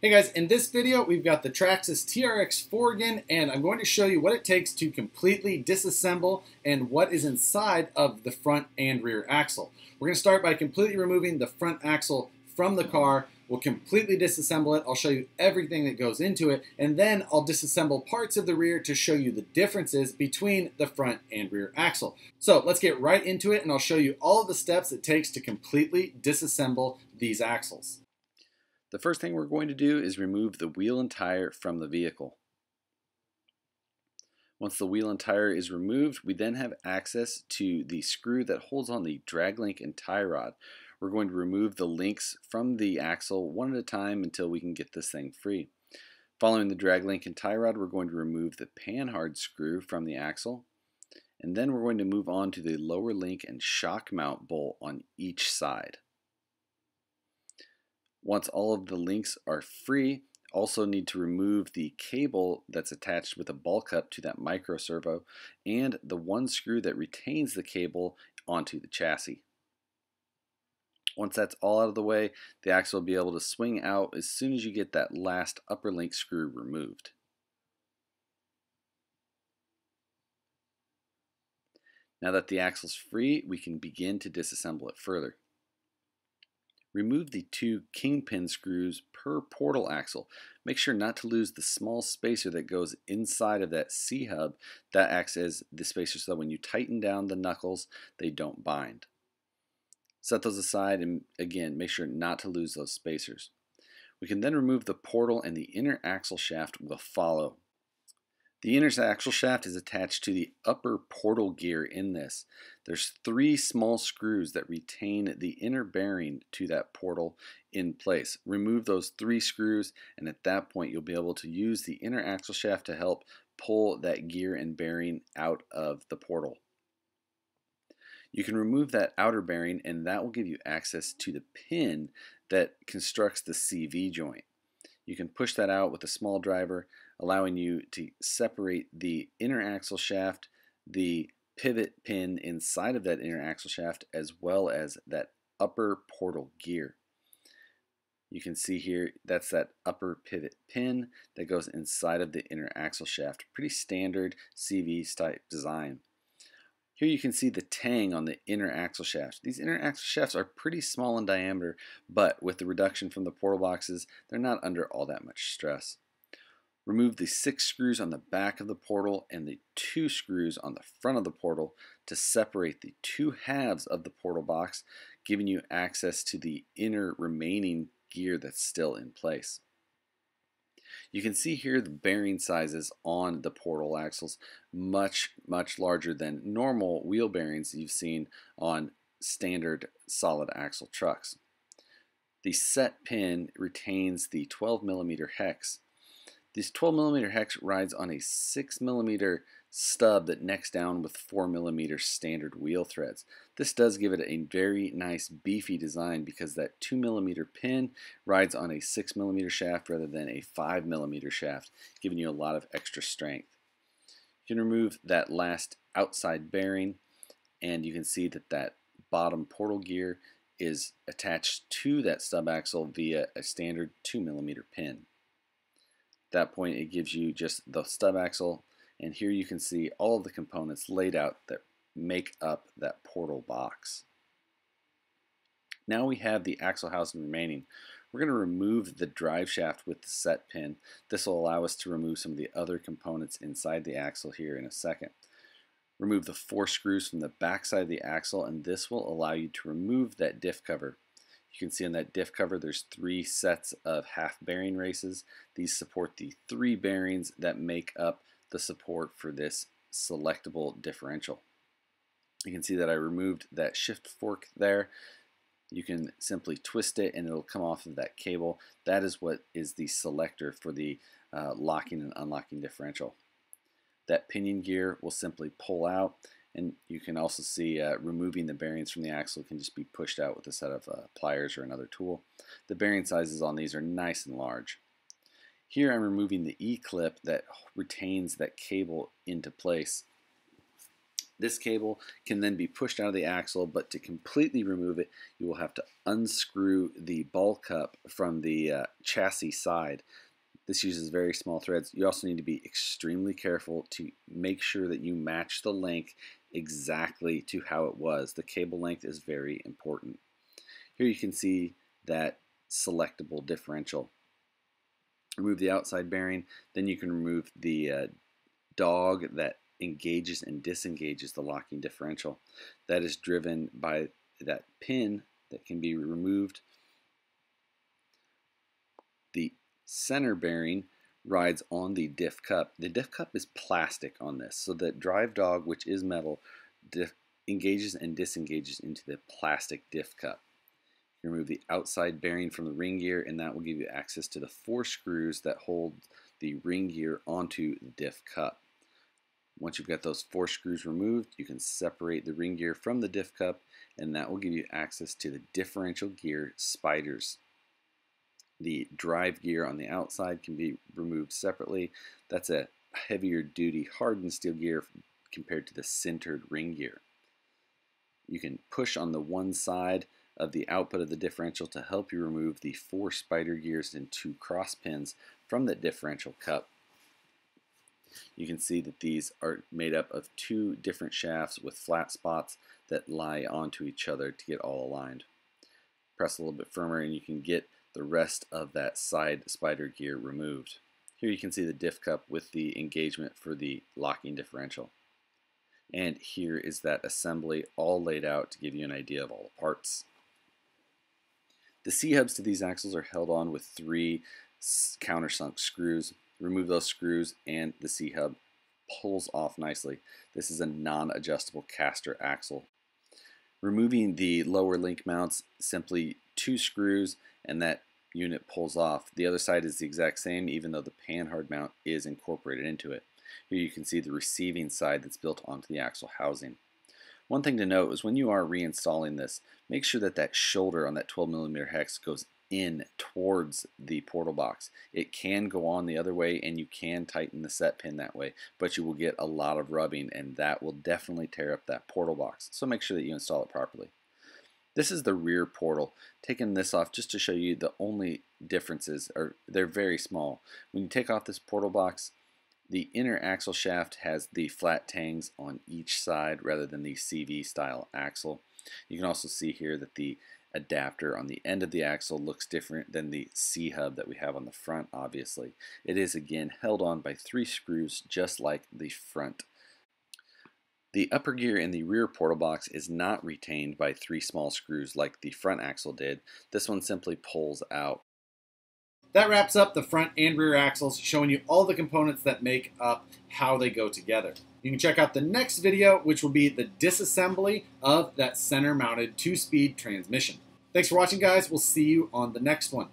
Hey guys, in this video we've got the Traxxas TRX4 again, and I'm going to show you what it takes to completely disassemble and what is inside of the front and rear axle. We're going to start by completely removing the front axle from the car. We'll completely disassemble it, I'll show you everything that goes into it, and then I'll disassemble parts of the rear to show you the differences between the front and rear axle. So let's get right into it and I'll show you all of the steps it takes to completely disassemble these axles. The first thing we're going to do is remove the wheel and tire from the vehicle. Once the wheel and tire is removed, we then have access to the screw that holds on the drag link and tie rod. We're going to remove the links from the axle one at a time until we can get this thing free. Following the drag link and tie rod, we're going to remove the panhard screw from the axle, and then we're going to move on to the lower link and shock mount bolt on each side. Once all of the links are free, also need to remove the cable that's attached with a ball cup to that micro servo and the one screw that retains the cable onto the chassis. Once that's all out of the way, the axle will be able to swing out as soon as you get that last upper link screw removed. Now that the axle's free, we can begin to disassemble it further. Remove the two kingpin screws per portal axle. Make sure not to lose the small spacer that goes inside of that C-hub that acts as the spacer so that when you tighten down the knuckles, they don't bind. Set those aside and again, make sure not to lose those spacers. We can then remove the portal and the inner axle shaft will follow. The inner axle shaft is attached to the upper portal gear in this. There's three small screws that retain the inner bearing to that portal in place. Remove those three screws and at that point you'll be able to use the inner axle shaft to help pull that gear and bearing out of the portal. You can remove that outer bearing and that will give you access to the pin that constructs the CV joint. You can push that out with a small driver, allowing you to separate the inner axle shaft, the pivot pin inside of that inner axle shaft, as well as that upper portal gear. You can see here that's that upper pivot pin that goes inside of the inner axle shaft. Pretty standard CV type design. Here you can see the tang on the inner axle shaft. These inner axle shafts are pretty small in diameter, but with the reduction from the portal boxes, they're not under all that much stress. Remove the six screws on the back of the portal and the two screws on the front of the portal to separate the two halves of the portal box, giving you access to the inner remaining gear that's still in place. You can see here the bearing sizes on the portal axles, much larger than normal wheel bearings you've seen on standard solid axle trucks. The set pin retains the 12mm hex. This 12mm hex rides on a 6mm stub that necks down with 4mm standard wheel threads. This does give it a very nice beefy design because that 2mm pin rides on a 6mm shaft rather than a 5mm shaft, giving you a lot of extra strength. You can remove that last outside bearing and you can see that that bottom portal gear is attached to that stub axle via a standard 2mm pin. At that point it gives you just the stub axle, and here you can see all of the components laid out that make up that portal box. Now we have the axle housing remaining. We're going to remove the drive shaft with the set pin. This will allow us to remove some of the other components inside the axle here in a second. Remove the four screws from the back side of the axle and this will allow you to remove that diff cover. You can see on that diff cover there's three sets of half bearing races. These support the three bearings that make up the support for this selectable differential. You can see that I removed that shift fork there. You can simply twist it and it'll come off of that cable. That is what is the selector for the locking and unlocking differential. That pinion gear will simply pull out, and you can also see removing the bearings from the axle can just be pushed out with a set of pliers or another tool. The bearing sizes on these are nice and large. Here I'm removing the E-clip that retains that cable into place. This cable can then be pushed out of the axle, but to completely remove it, you will have to unscrew the ball cup from the chassis side. This uses very small threads. You also need to be extremely careful to make sure that you match the length exactly to how it was. The cable length is very important. Here you can see that selectable differential. Remove the outside bearing, then you can remove the dog that engages and disengages the locking differential. That is driven by that pin that can be removed. The center bearing rides on the diff cup. The diff cup is plastic on this, so the drive dog, which is metal, engages and disengages into the plastic diff cup. You remove the outside bearing from the ring gear, and that will give you access to the 4 screws that hold the ring gear onto the diff cup. Once you've got those 4 screws removed, you can separate the ring gear from the diff cup, and that will give you access to the differential gear spiders. The drive gear on the outside can be removed separately. That's a heavier duty hardened steel gear compared to the sintered ring gear. You can push on the one side of the output of the differential to help you remove the 4 spider gears and 2 cross pins from the differential cup. You can see that these are made up of 2 different shafts with flat spots that lie onto each other to get all aligned. Press a little bit firmer and you can get the rest of that side spider gear removed. Here you can see the diff cup with the engagement for the locking differential. And here is that assembly all laid out to give you an idea of all the parts. The C-hubs to these axles are held on with 3 countersunk screws. Remove those screws and the C-hub pulls off nicely. This is a non-adjustable caster axle. Removing the lower link mounts, simply 2 screws and that unit pulls off. The other side is the exact same, even though the panhard mount is incorporated into it. Here you can see the receiving side that's built onto the axle housing. One thing to note is when you are reinstalling this, make sure that that shoulder on that 12mm hex goes in towards the portal box. It can go on the other way and you can tighten the set pin that way, but you will get a lot of rubbing and that will definitely tear up that portal box. So make sure that you install it properly. This is the rear portal. Taking this off just to show you the only differences are they're very small. When you take off this portal box, the inner axle shaft has the flat tangs on each side rather than the CV style axle. You can also see here that the adapter on the end of the axle looks different than the C-hub that we have on the front, obviously. It is again held on by 3 screws just like the front. The upper gear in the rear portal box is not retained by 3 small screws like the front axle did. This one simply pulls out. That wraps up the front and rear axles, showing you all the components that make up how they go together. You can check out the next video, which will be the disassembly of that center-mounted 2-speed transmission. Thanks for watching, guys. We'll see you on the next one.